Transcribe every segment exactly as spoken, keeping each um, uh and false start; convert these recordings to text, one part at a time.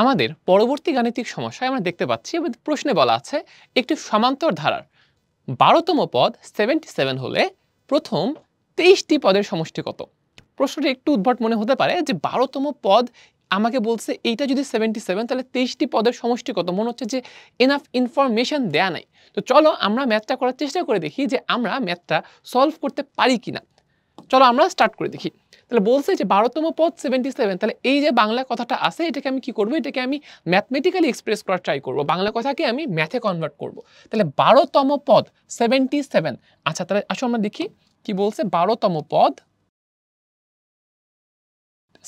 আমাদের পরবর্তী গাণিতিক সমস্যায় আমরা দেখতে পাচ্ছি প্রশ্নে বলা আছে একটি সমান্তর ধারার বারোতম পদ সেভেন্টি সেভেন হলে প্রথম তেইশটি পদের সমষ্টি কত। প্রশ্নটি একটু উদ্ভট মনে হতে পারে যে বারোতম পদ আমাকে বলছে এইটা যদি সেভেন্টি সেভেন তাহলে তেইশটি পদের সমষ্টি কত। মনে হচ্ছে যে এনাফ ইনফরমেশন দেয়া নাই। তো চলো আমরা ম্যাথটা করার চেষ্টা করে দেখি যে আমরা ম্যাথটা সলভ করতে পারি কিনা। চলো আমরা স্টার্ট করে দেখি। তাহলে বলছে যে বারোতম পদ সেভেন্টি সেভেন, তাহলে এই যে বাংলা কথাটা আছে এটাকে আমি কি করব, এটাকে আমি ম্যাথমেটিক্যালি এক্সপ্রেস করার ট্রাই করব, বাংলা কথাকে আমি ম্যাথে কনভার্ট করব। তাহলে বারোতম পদ সেভেন্টি সেভেন, আচ্ছা তাহলে আসো আমরা দেখি কি বলছে। বারোতম পদ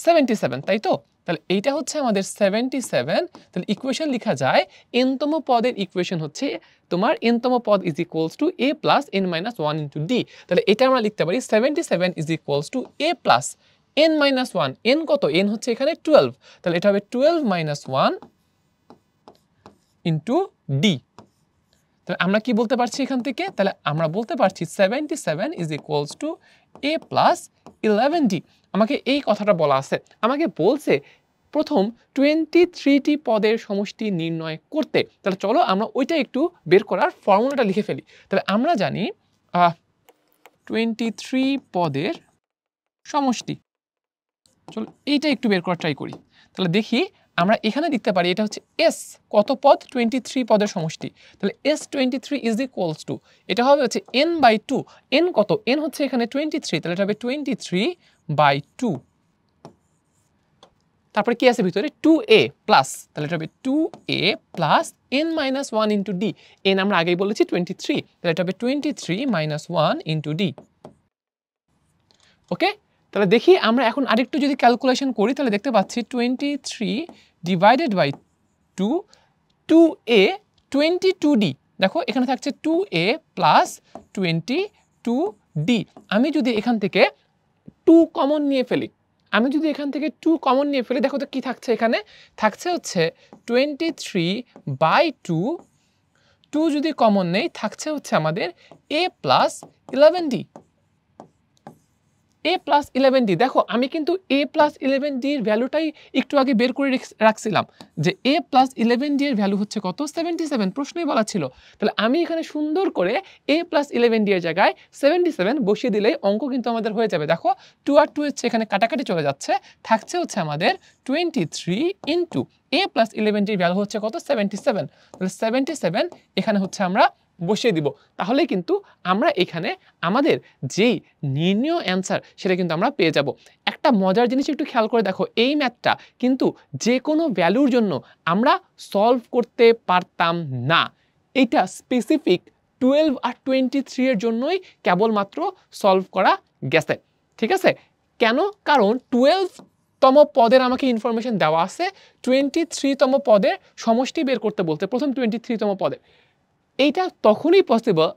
সেভেন্টি সেভেন, তাই তো? তাহলে এইটা হচ্ছে আমাদের সেভেন্টি সেভেন। তাহলে ইকুয়েশন লেখা যায় এনতম পদের ইকুয়েশন হচ্ছে তোমার এনতম পদ is equals to a plus n minus one into d. তাহলে এটা আমরা লিখতে পারি seventy seven is equals to a plus n minus one. N কত? এন হচ্ছে এখানে টুয়েলভ। তাহলে এটা হবে twelve minus one into d. তাহলে আমরা কি বলতে পারছি এখান থেকে? তাহলে আমরা বলতে পারছি seventy seven is equals to a plus eleven d. আমাকে এই কথাটা বলা আছে, আমাকে বলছে প্রথম টোয়েন্টি থ্রিটি পদের সমষ্টি নির্ণয় করতে। তাহলে চলো আমরা ওইটা একটু বের করার ফর্মুলাটা লিখে ফেলি। তাহলে আমরা জানি টোয়েন্টি থ্রি পদের সমষ্টি, চলো এইটা একটু বের করার ট্রাই করি। তাহলে দেখি আমরা এখানে লিখতে পারি এটা হচ্ছে এস কত পদ, টোয়েন্টি থ্রি পদের সমষ্টি। তাহলে S twenty three is equals to এটা হবে হচ্ছে এন বাই টু। এন কত? এন হচ্ছে এখানে টোয়েন্টি থ্রি, তাহলে এটা হবে টোয়েন্টি থ্রি বাই টু। তারপরে কি আছে ভিতরে? টু এ প্লাস, তাহলে এটা হবে two a plus n minus one into d. N আমরা আগেই বলেছি টোয়েন্টি থ্রি, তাহলে এটা হবে twenty three minus one into d. Okay, তাহলে দেখি আমরা এখন আরেকটু যদি ক্যালকুলেশন করি তাহলে দেখতে পাচ্ছি twenty three divided by two, two a twenty two d. দেখো এখানে থাকছে two a plus twenty two d. আমি যদি এখান থেকে টু কমন নিয়ে ফেলি, আমি যদি এখান থেকে টু কমন নিয়ে ফেলি দেখো তো কী থাকছে এখানে? থাকছে হচ্ছে twenty three by two, two যদি কমন নেই থাকছে হচ্ছে আমাদের a plus eleven d. a plus eleven d, দেখো আমি কিন্তু a প্লাস ইলেভেন ডির ভ্যালুটাই একটু আগে বের করে রাখছিলাম যে a প্লাস ইলেভেন ডি এর ভ্যালু হচ্ছে কত? সেভেন্টি সেভেন প্রশ্নেই বলা ছিল। তাহলে আমি এখানে সুন্দর করে a প্লাস ইলেভেন ডি এর জায়গায় সেভেন্টি সেভেন বসিয়ে দিলেই অঙ্ক কিন্তু আমাদের হয়ে যাবে। দেখো টু আর টু হচ্ছে এখানে কাটাকাটি চলে যাচ্ছে, থাকছে হচ্ছে আমাদের twenty three into a plus eleven ডির ভ্যালু হচ্ছে কত? Seventy seven. তাহলে সেভেন্টি সেভেন এখানে হচ্ছে আমরা বসিয়ে দিব। তাহলে কিন্তু আমরা এখানে আমাদের যেই নির্ণয় অ্যান্সার সেটা কিন্তু আমরা পেয়ে যাব। একটা মজার জিনিস একটু খেয়াল করে দেখো, এই ম্যাথটা কিন্তু যে কোনো ভ্যালুর জন্য আমরা সলভ করতে পারতাম না। এটা স্পেসিফিক টুয়েলভ আর টোয়েন্টি থ্রি এর জন্যই কেবলমাত্র সলভ করা গেছে, ঠিক আছে? কেন? কারণ টুয়েলভ তম পদের আমাকে ইনফরমেশন দেওয়া আছে, টোয়েন্টি থ্রি তম পদের সমষ্টি বের করতে বলতে প্রথম টোয়েন্টি থ্রি তম পদের। এইটা তখনই পসিবল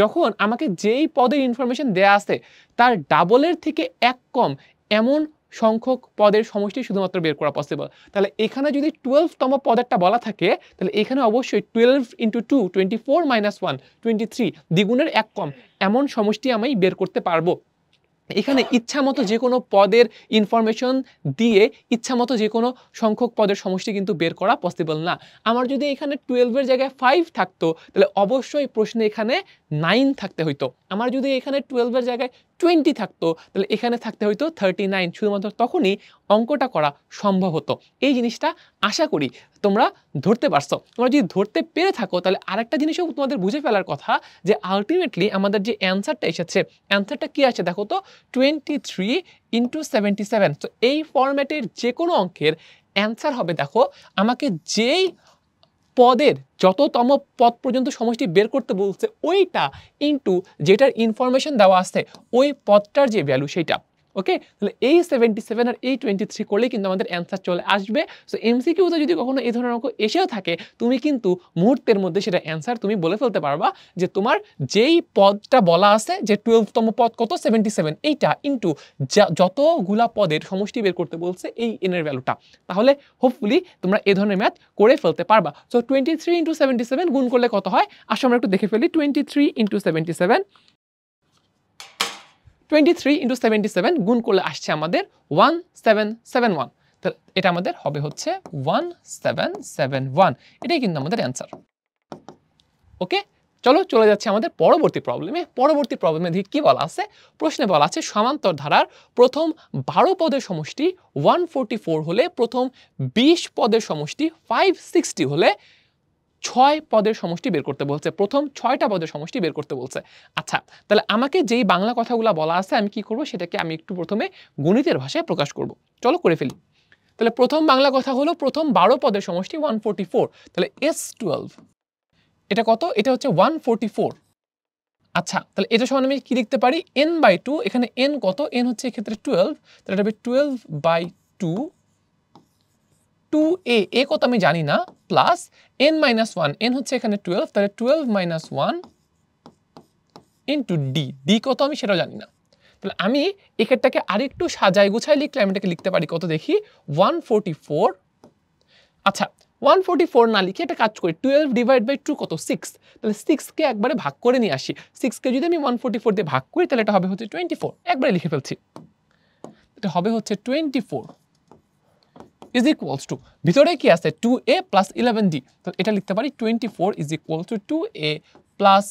যখন আমাকে যেই পদের ইনফরমেশন দেয়া আছে তার ডাবলের থেকে এক কম এমন সংখ্যক পদের সমষ্টি শুধুমাত্র বের করা পসিবল। তাহলে এখানে যদি টুয়েলভতম পদেরটা বলা থাকে তাহলে এখানে অবশ্যই twelve into two twenty four minus one twenty three, দ্বিগুণের এক কম এমন সমষ্টি আমি বের করতে পারবো। এখানে ইচ্ছা মতো যে কোনো পদের ইনফরমেশন দিয়ে ইচ্ছা মতো যে কোনো সংখ্যক পদের সমষ্টি কিন্তু বের করা পসিবল না। আমার যদি এখানে টুয়েলভের জায়গায় ফাইভ থাকতো তাহলে অবশ্যই প্রশ্নে এখানে নাইন থাকতে হইতো। আমার যদি এখানে টুয়েলভের জায়গায় টোয়েন্টি থাকতো তাহলে এখানে থাকতে হইতো থার্টি নাইন। শুধুমাত্র তখনই অঙ্কটা করা সম্ভব হতো। এই জিনিসটা আশা করি তোমরা ধরতে পারছো। তোমরা যদি ধরতে পেরে থাকো তাহলে আরেকটা জিনিসও তোমাদের বুঝে ফেলার কথা যে আলটিমেটলি আমাদের যে অ্যান্সারটা এসেছে, অ্যান্সারটা কী আছে দেখো তো? Twenty three into seventy seven. তো এই ফর্ম্যাটের যে কোনো অঙ্কের অ্যান্সার হবে দেখো আমাকে যেই পদের যততম পদ পর্যন্ত সমষ্টি বের করতে বলছে ওইটা ইন্টু যেটার ইনফরমেশন দেওয়া আছে ওই পদটার যে ভ্যালু সেইটা। ওকে, তাহলে এই সেভেন্টি সেভেন আর এই টোয়েন্টি থ্রি করলে কিন্তু আমাদের অ্যান্সার চলে আসবে। সো এমসিকিউতে যদি কখনো এই ধরনের অঙ্ক এসেও থাকে তুমি কিন্তু মুহূর্তের মধ্যে সেটা অ্যান্সার তুমি বলে ফেলতে পারবা যে তোমার যেই পদটা বলা আছে যে টুয়েলভতম পদ কত সেভেন্টি সেভেন এইটা ইন্টু যা যতগুলা পদের সমষ্টি বের করতে বলছে এই এনের ভ্যালুটা। তাহলে হোপফুলি তোমরা এ ধরনের ম্যাথ করে ফেলতে পারবা। So twenty three into seventy seven গুণ করলে কত হয় আসলে আমরা একটু দেখে ফেলি। Twenty three into seventy seven, twenty three into seventy seven গুণ করলে আসছে আমাদের ওয়ান সেভেন সেভেন ওয়ান। এটা আমাদের হবে হচ্ছে one seven seven one। এটাই কিন্তু আমাদের आंसर। ওকে চলো চলে যাচ্ছে আমাদের পরবর্তী প্রবলেমে। পরবর্তী প্রবলেমে দেখি কি বলা আছে। প্রশ্নে বলা আছে সমান্তর ধারার প্রথম বারো পদের সমষ্টি one forty-four হলে প্রথম বিশ পদের সমষ্টি five sixty হলে ছয় পদের সমষ্টি বের করতে বলছে। প্রথম ছয়টা পদের সমষ্টি বের করতে বলছে। আচ্ছা তাহলে আমাকে যেই বাংলা কথাগুলো বলা আছে আমি কি করব সেটাকে আমি একটু প্রথমে গণিতের ভাষায় প্রকাশ করব। চলো করে ফেলি। তাহলে প্রথম বাংলা কথা হলো প্রথম বারো পদের সমষ্টি one forty-four। তাহলে S twelve এটা কত? এটা হচ্ছে one forty-four। আচ্ছা তাহলে এটা সমান আমি কি লিখতে পারি n/two। এখানে n কত? n হচ্ছে এই ক্ষেত্রে twelve। তাহলে এটা হবে twelve by two two a a কত আমি জানি না plus n minus one। n হচ্ছে এখানে twelve। তাহলে twelve minus one into d d কত আমি সেটাও জানি না। তাহলে আমি এই ক্ষেত্রটাকে আরেকটু সাজাই গুছাই লিখলে আমি এটাকে লিখতে পারি কত দেখি one forty-four। আচ্ছা one forty-four না লিখে এটা কাজ করি twelve divided by two কত? six। তাহলে six কে একবারে ভাগ করে নিয়ে আসি। six কে যদি আমি one forty-four দিয়ে ভাগ করি তাহলে এটা হবে হচ্ছে twenty-four। একবারে লিখে ফেলছি এটা হবে হচ্ছে twenty-four is equals to ভিতরে কি আছে two a plus eleven d। তাহলে এটা লিখতে পারি twenty-four is equal to two a plus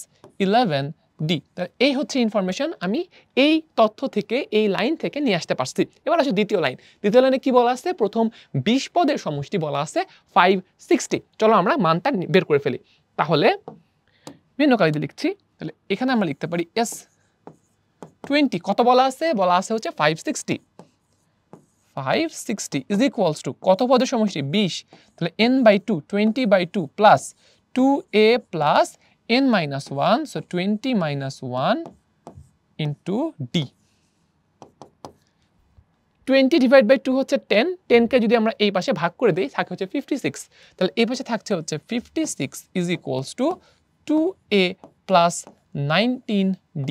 eleven d। তাহলে এই হচ্ছে ইনফরমেশন আমি এই তথ্য থেকে এই লাইন থেকে নিয়ে আসতে পারছি। এবার আসলে দ্বিতীয় লাইন। দ্বিতীয় লাইনে কি বলা আছে? প্রথম বিশ পদের সমষ্টি বলা আছে five sixty। চলো আমরা মানটা বের করে ফেলি। তাহলে ভিন্নকারীতে লিখছি। তাহলে এখানে আমরা লিখতে পারি S twenty কত বলা আছে? বলা আছে হচ্ছে five sixty। five sixty is equals to কত পদের সমষ্টি? twenty। তাহলে n by two twenty by two plus two a plus n minus one so twenty minus one into d। twenty divided by two হচ্ছে ten। ten কে যদি আমরা এই পাশে ভাগ করে দেই থাকে হচ্ছে fifty-six। তাহলে এই পাশে থাকছে হচ্ছে fifty-six is equals to two a plus nineteen d।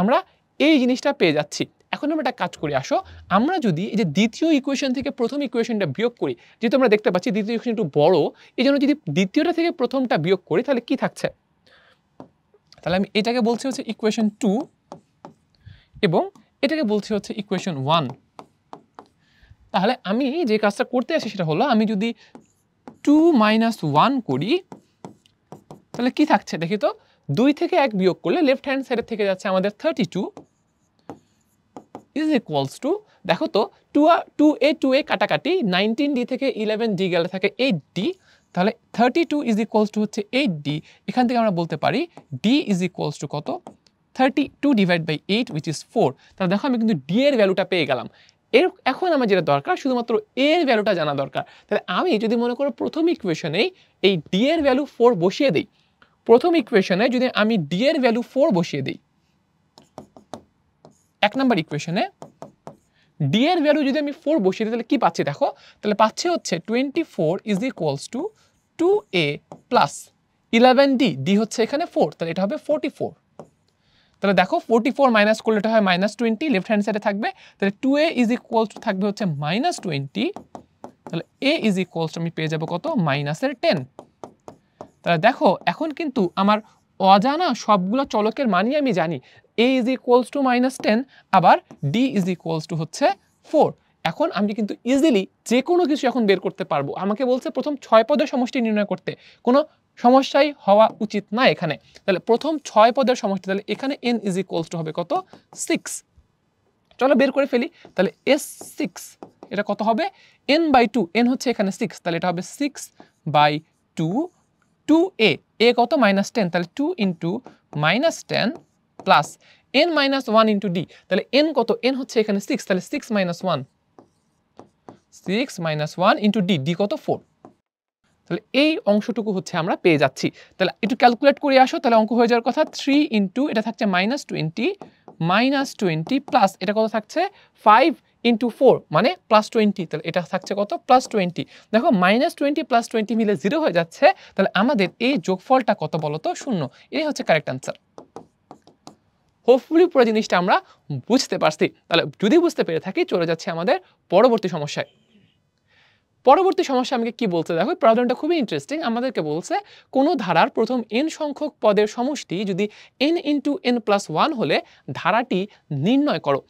আমরা এই জিনিসটা পেয়ে যাচ্ছি। এখন আমরা একটা কাজ করি। আসো আমরা যদি এই যে দ্বিতীয় ইকুয়েশন থেকে প্রথম ইকুয়েশনটা বিয়োগ করি, যেহেতু আমরা দেখতে পাচ্ছি দ্বিতীয় ইকুয়েশন একটু বড়, এই জন্য যদি দ্বিতীয়টা থেকে প্রথমটা বিয়োগ করি তাহলে কি থাকছে? তাহলে আমি এটাকে বলছি হচ্ছে ইকুয়েশন টু এবং এটাকে বলছি হচ্ছে ইকুয়েশন ওয়ান। তাহলে আমি যে কাজটা করতে আসি সেটা হলো আমি যদি টু মাইনাস ওয়ান করি তাহলে কি থাকছে দেখি তো? দুই থেকে এক বিয়োগ করলে লেফট হ্যান্ড সাইডের থেকে যাচ্ছে আমাদের thirty two is equals to দেখো তো two a two a কাটাকাটি nineteen d থেকে eleven d গেলে থাকে eight d। তাহলে thirty-two is equals to হচ্ছে eight d। এখান থেকে আমরা বলতে পারি d is equals to কত? thirty-two divided by eight which is four। তাহলে দেখো আমি কিন্তু d এর ভ্যালুটা পেয়ে গেলাম। এর এখন আমার যেটা দরকার শুধুমাত্র a এর ভ্যালুটা জানা দরকার। তাহলে আমি যদি মনে করো প্রথম ইকুয়েশনেই এই d এর ভ্যালু four বসিয়ে দেই, প্রথম ইকুয়েশনে যদি আমি d এর ভ্যালু four বসিয়ে দেই এক নাম্বার ইকুয়েশনে d এর ভ্যালু যদি আমি four বসিয়ে দিই তাহলে কি পাচ্ছি দেখো? তাহলে পাচ্ছি হচ্ছে twenty-four is equals to two a plus eleven d d হচ্ছে এখানে four। তাহলে এটা হবে forty-four। তাহলে দেখো forty-four মাইনাস করলে এটা হয় minus twenty লেফট হ্যান্ড সাইডে থাকবে। তাহলে two a is equals to থাকবে হচ্ছে minus twenty। তাহলে a is equals to আমি পেয়ে যাব কত? minus ten। তাহলে দেখো এখন কিন্তু আমার অজানা সবগুলো চলকের মানই আমি জানি। a is equals to minus ten আবার d is equals to হচ্ছে four। এখন আমি কিন্তু ইজিলি যে কোনো কিছু এখন বের করতে পারবো। আমাকে বলছে প্রথম ছয় পদের সমষ্টি নির্ণয় করতে, কোনো সমস্যাই হওয়া উচিত না এখানে। তাহলে প্রথম ছয় পদের সমষ্টি, তাহলে এখানে n is equals to হবে কত? six। চলো বের করে ফেলি। তাহলে s six এটা কত হবে? n by two n হচ্ছে এখানে six। তাহলে এটা হবে six by two two a a কত? minus ten। তাহলে two into minus ten plus n minus one into d। তাহলে n কত? n হচ্ছে এখানে six। তাহলে six minus one into d d কত? four। তাহলে এই অংশটুকু হচ্ছে আমরা পেয়ে যাচ্ছি। তাহলে একটু ক্যালকুলেট করে আসো। তাহলে অঙ্ক হয়ে যাওয়ার কথা three into এটা থাকছে minus twenty minus twenty plus এটা কত থাকছে? five into four মানে plus twenty। তাহলে এটা থাকছে কত? plus twenty। দেখো minus twenty plus twenty মিলে জিরো হয়ে যাচ্ছে। তাহলে আমাদের এই যোগফলটা কত বলো তো? শূন্য। এটাই হচ্ছে কারেক্ট আনসার। হোপফুলি পুরো জিনিসটা আমরা বুঝতে পারছি। তাহলে যদি বুঝতে পেরে থাকি চলে যাচ্ছে আমাদের পরবর্তী সমস্যায়। পরবর্তী সমস্যা আমাকে কি বলছে দেখো? প্রবলেমটা খুবই ইন্টারেস্টিং। আমাদেরকে বলছে কোনো ধারার প্রথম n সংখ্যক পদের সমষ্টি যদি n into n plus one হলে ধারাটি নির্ণয় করো।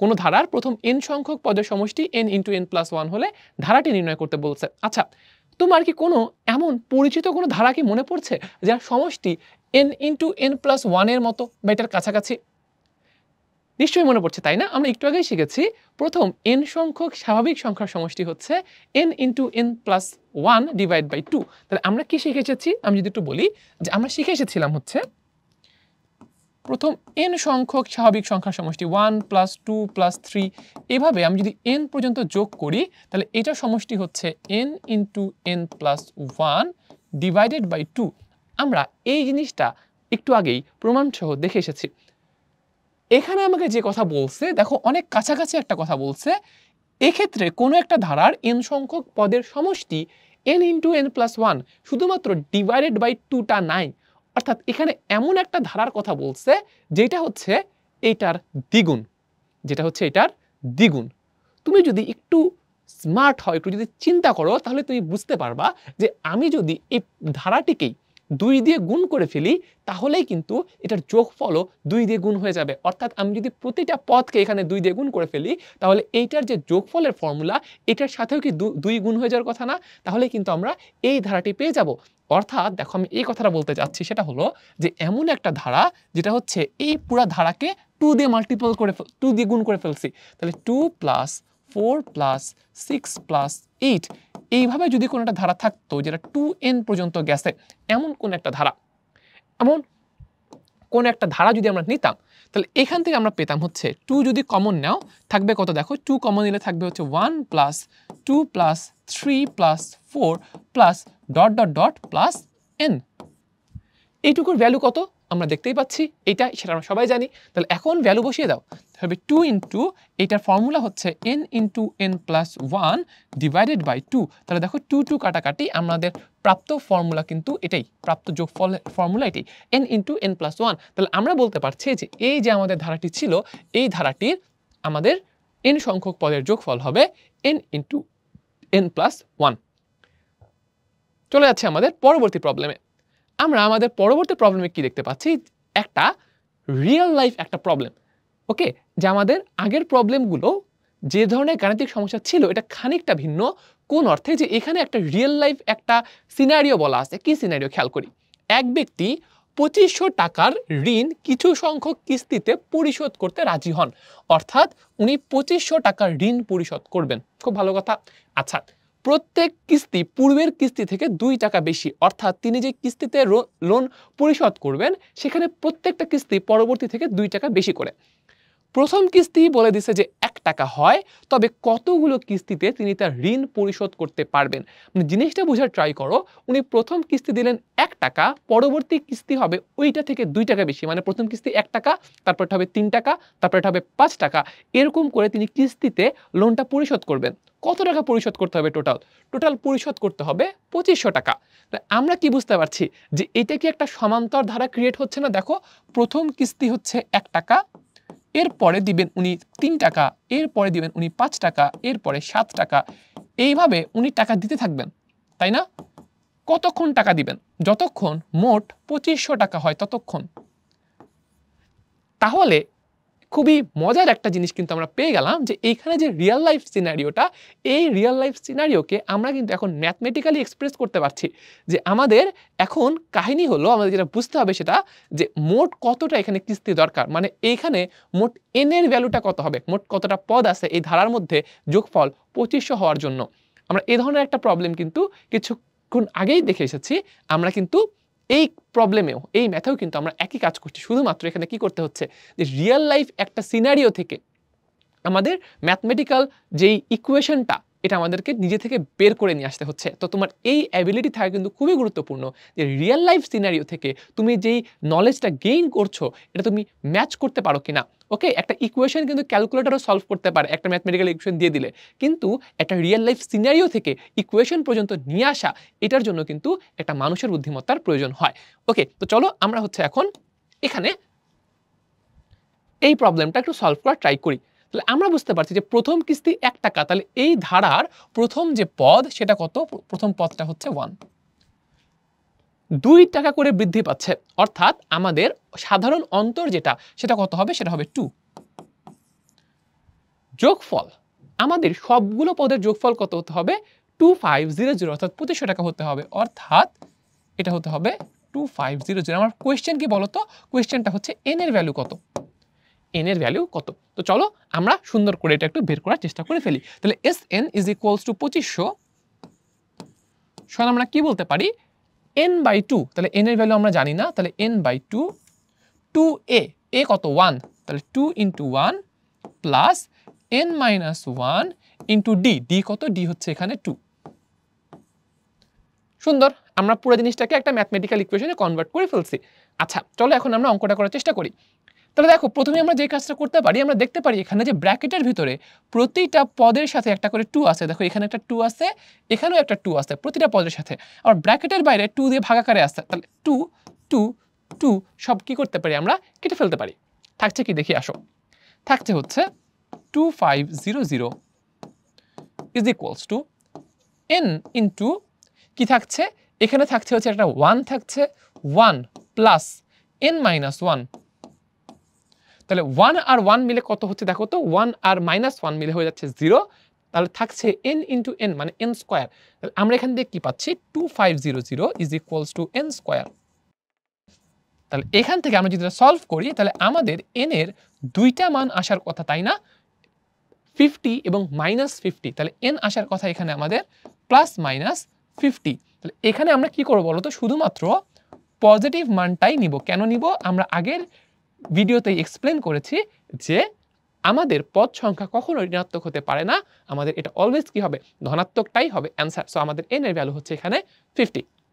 কোনো ধারার প্রথম n সংখ্যক পদের সমষ্টি n into n plus one হলে ধারাটি নির্ণয় করতে বলছে। আচ্ছা, তোমার কি কোনো এমন পরিচিত কোনো ধারা কি মনে পড়ছে যার সমষ্টি n into n plus one এর মতো বা এটার কাছাকাছি? নিশ্চয়ই মনে পড়ছে, তাই না? আমরা একটু আগেই শিখেছি প্রথম n সংখ্যক স্বাভাবিক সংখ্যার সমষ্টি হচ্ছে n into n plus one divide by two. তাহলে আমরা কি শিখে এসেছি, আমি যদি একটু বলি যে আমরা শিখে এসেছিলাম হচ্ছে প্রথম n সংখ্যক স্বাভাবিক সংখ্যার সমষ্টি one plus two plus three, এভাবে আমি যদি n পর্যন্ত যোগ করি তাহলে এটা সমষ্টি হচ্ছে n into n plus one divided by two. আমরা এই জিনিসটা একটু আগেই প্রমাণসহ দেখে এসেছি। এখানে আমাকে যে কথা বলছে, দেখো অনেক কাছাকাছি একটা কথা বলছে। এক্ষেত্রে কোনো একটা ধারার n সংখ্যক পদের সমষ্টি n into n plus one, শুধুমাত্র ডিভাইডেড বাই টুটা নাই, অর্থাৎ এখানে এমন একটা ধারার কথা বলছে যেটা হচ্ছে এটার দ্বিগুণ, যেটা হচ্ছে এটার দ্বিগুণ। তুমি যদি একটু স্মার্ট হয়, একটু যদি চিন্তা করো, তাহলে তুমি বুঝতে পারবা যে আমি যদি এই ধারাটিকেই দুই দিয়ে গুণ করে ফেলি তাহলেই কিন্তু এটার যোগফলও দুই দিয়ে গুণ হয়ে যাবে। অর্থাৎ আমি যদি প্রতিটা পদকে এখানে দুই দিয়ে গুণ করে ফেলি তাহলে এইটার যে যোগফলের ফর্মুলা এটার সাথেও কি দুই গুণ হয়ে যাওয়ার কথা না? তাহলে কিন্তু আমরা এই ধারাটি পেয়ে যাব। অর্থাৎ দেখো আমি এই কথাটা বলতে চাচ্ছি, সেটা হলো যে এমন একটা ধারা যেটা হচ্ছে এই পুরা ধারাকে টু দিয়ে মাল্টিপল করে টু দিয়ে গুণ করে ফেলছি। তাহলে two plus four plus six plus eight, এইভাবে যদি কোনো একটা ধারা থাকতো যেটা টু এন পর্যন্ত গেছে, এমন কোন একটা ধারা এমন কোন একটা ধারা যদি আমরা নিতাম তাহলে এখান থেকে আমরা পেতাম হচ্ছে টু যদি কমন নাও থাকবে কত, দেখো টু কমন নিলে থাকবে হচ্ছে one plus two plus three plus four plus dot dot dot plus n. এইটুকুর ভ্যালু কত আমরা দেখতেই পাচ্ছি, এটা সেটা আমরা সবাই জানি। তাহলে এখন ভ্যালু বসিয়ে দাও, তাহলে টু ইন্টু এইটার ফর্মুলা হচ্ছে n into n plus one divided by two. তাহলে দেখো টু টু কাটাকাটি, আমাদের প্রাপ্ত ফর্মুলা কিন্তু এটাই, প্রাপ্ত যোগফল ফর্মুলা এটাই n into n plus one. তাহলে আমরা বলতে পারছি যে এই যে আমাদের ধারাটি ছিল, এই ধারাটির আমাদের এন সংখ্যক পদের যোগফল হবে n into n plus one. চলে যাচ্ছে আমাদের পরবর্তী প্রবলেমে। আমরা আমাদের পরবর্তী প্রবলেমে কি দেখতে পাচ্ছি, একটা রিয়েল লাইফ একটা প্রবলেম। ওকে, যে আমাদের আগের প্রবলেমগুলো যে ধরনের গাণিতিক সমস্যা ছিল এটা খানিকটা ভিন্ন, কোন অর্থে যে এখানে একটা রিয়েল লাইফ একটা সিনারিও বলা আছে। কি সিনারিও খেয়াল করি, এক ব্যক্তি পঁচিশশো টাকার ঋণ কিছু সংখ্যক কিস্তিতে পরিশোধ করতে রাজি হন, অর্থাৎ উনি পঁচিশশো টাকার ঋণ পরিশোধ করবেন। খুব ভালো কথা। আচ্ছা, প্রত্যেক কিস্তি পূর্বের কিস্তি থেকে দুই টাকা বেশি, অর্থাৎ তিনি যে কিস্তিতে লোন পরিশোধ করবেন সেখানে প্রত্যেকটা কিস্তি পরবর্তী থেকে দুই টাকা বেশি করে। প্রথম কিস্তি বলে দিছে যে এক টাকা হয়, তবে কতগুলো কিস্তিতে তিনি তার ঋণ পরিশোধ করতে পারবেন? মানে জিনিসটা বোঝার ট্রাই করো, উনি প্রথম কিস্তি দিলেন এক টাকা, পরবর্তী কিস্তি হবে ওইটা থেকে দুই টাকা বেশি, মানে প্রথম কিস্তি এক টাকা, তারপরটা হবে তিন টাকা, তারপরটা হবে পাঁচ টাকা, এরকম করে তিনি কিস্তিতে লোনটা পরিশোধ করবেন। কত টাকা পরিশোধ করতে হবে? টোটাল টোটাল পরিশোধ করতে হবে পঁচিশশো টাকা। আমরা কি বুঝতে পারছি যে এটা কি একটা সমান্তর ধারা ক্রিয়েট হচ্ছে না? দেখো প্রথম কিস্তি হচ্ছে এক টাকা, এরপরে দিবেন উনি তিন টাকা, এরপরে দিবেন উনি পাঁচ টাকা, এরপরে সাত টাকা, এইভাবে উনি টাকা দিতে থাকবেন, তাই না? কতক্ষণ টাকা দিবেন? যতক্ষণ মোট পঁচিশশো টাকা হয় ততক্ষণ। তাহলে খুবই মজার একটা জিনিস কিন্তু আমরা পেয়ে গেলাম যে এইখানে যে রিয়েল লাইফ সিনারিওটা, এই রিয়েল লাইফ সিনারিওকে আমরা কিন্তু এখন ম্যাথমেটিক্যালি এক্সপ্রেস করতে পারছি। যে আমাদের এখন কাহিনী হলো, আমাদের যেটা বুঝতে হবে সেটা যে মোট কতটা এখানে কিস্তি দরকার, মানে এইখানে মোট n এর ভ্যালুটা কত হবে, মোট কতটা পদ আছে এই ধারার মধ্যে যোগফল পঁচিশশো হওয়ার জন্য। আমরা এ ধরনের একটা প্রবলেম কিন্তু কিছুক্ষণ আগেই দেখে এসেছি। আমরা কিন্তু এই প্রবলেমেও, এই ম্যাথেও কিন্তু আমরা একই কাজ করছি, শুধুমাত্র এখানে কি করতে হচ্ছে যে রিয়েল লাইফ একটা সিনারিও থেকে আমাদের ম্যাথমেটিক্যাল যেই ইকুয়েশনটা এটা আমাদেরকে নিজে থেকে বের করে নিয়ে আসতে হচ্ছে। তো তোমার এই অ্যাবিলিটি থাকা কিন্তু খুবই গুরুত্বপূর্ণ, যে রিয়েল লাইফ সিনারিও থেকে তুমি যেই নলেজটা গেইন করছো এটা তুমি ম্যাচ করতে পারো কিনা। ওকে, একটা ইকুয়েশন কিন্তু ক্যালকুলেটরও সলভ করতে পারে একটা ম্যাথমেটিক্যাল ইকুয়েশন দিয়ে দিলে, কিন্তু একটা রিয়েল লাইফ সিনারিও থেকে ইকুয়েশন পর্যন্ত নিয়ে আসা, এটার জন্য কিন্তু একটা মানুষের বুদ্ধিমত্তার প্রয়োজন হয়। ওকে, তো চলো আমরা হচ্ছে এখন এখানে এই প্রবলেমটা একটু সলভ করার ট্রাই করি। তাহলে আমরা বুঝতে পারছি যে প্রথম কিস্তি এক টাকা, তাহলে এই ধারার প্রথম যে পদ সেটা কত, প্রথম পদটা হচ্ছে ওয়ান। দুই টাকা করে বৃদ্ধি পাচ্ছে, অর্থাৎ আমাদের সাধারণ অন্তর যেটা সেটা কত হবে, সেটা হবে টু। যোগফল আমাদের সবগুলো পদের যোগফল কত হতে হবে পঁচিশ শূন্য শূন্য অর্থাৎ পঁচিশশো টাকা হতে হবে অর্থাৎ এটা হতে হবে পঁচিশ শূন্য শূন্য আমার কোশ্চেন কি বলো তো কোশ্চেনটা হচ্ছে n এর ভ্যালু কত n এর ভ্যালু কত তো চলো আমরা সুন্দর করে এটা একটু বের করার চেষ্টা করে ফেলি তাহলে sn is equals to পঁচিশশো সমান আমরা কি বলতে পারি n/two তাহলে n এর ভ্যালু আমরা জানি না তাহলে n/two two a a কত one তাহলে two into one plus n minus one into d d কত d হচ্ছে এখানে two সুন্দর আমরা পুরো জিনিসটাকে একটা ম্যাথমেটিক্যাল ইকুয়েশনে কনভার্ট করে ফেলছি আচ্ছা চলো এখন আমরা অঙ্কটা করার চেষ্টা করি তাহলে দেখো প্রথমে আমরা যে কাজটা করতে পারি আমরা দেখতে পারি এখানে যে ব্র্যাকেটের ভিতরে প্রতিটা পদের সাথে একটা করে two আছে দেখো এখানে একটা two আছে এখানেও একটা two আছে প্রতিটা পদের সাথে আর ব্র্যাকেটের বাইরে two দিয়ে ভাগ আকারে আছে তাহলে two two two সব কি করতে পারি আমরা কেটে ফেলতে পারি থাকছে কি দেখি আসো থাকছে হচ্ছে পঁচিশ শূন্য শূন্য is equals to n into কি থাকছে এখানে থাকছে হচ্ছে একটা one থাকছে one plus n minus one তাহলে one আর one মিলে কত হচ্ছে দেখো তো one আর minus one মিলে হয়ে যাচ্ছে zero তাহলে থাকছে n into n মানে n স্কয়ার তাহলে আমরা এখান থেকে কি পাচ্ছি পঁচিশ শূন্য শূন্য is equals to n square তাহলে এখান থেকে আমরা যদি এটা সলভ করি তাহলে আমাদের n এর দুইটা মান আসার কথা তাই না fifty এবং minus fifty তাহলে n আসার কথা এখানে আমাদের plus minus fifty তাহলে এখানে আমরা কি করব বলো তো শুধুমাত্র পজিটিভ মানটাই নিব কেন নিব আমরা আগের ভিডিওতে এক্সপ্লেইন করেছি যে আমাদের পদ সংখ্যা কখনো ঋণাত্মক হতে পারে না আমাদের এটা অলওয়েজ কি হবে ধনাত্মকটাই হবে आंसर সো আমাদের n এর ভ্যালু হচ্ছে এখানে fifty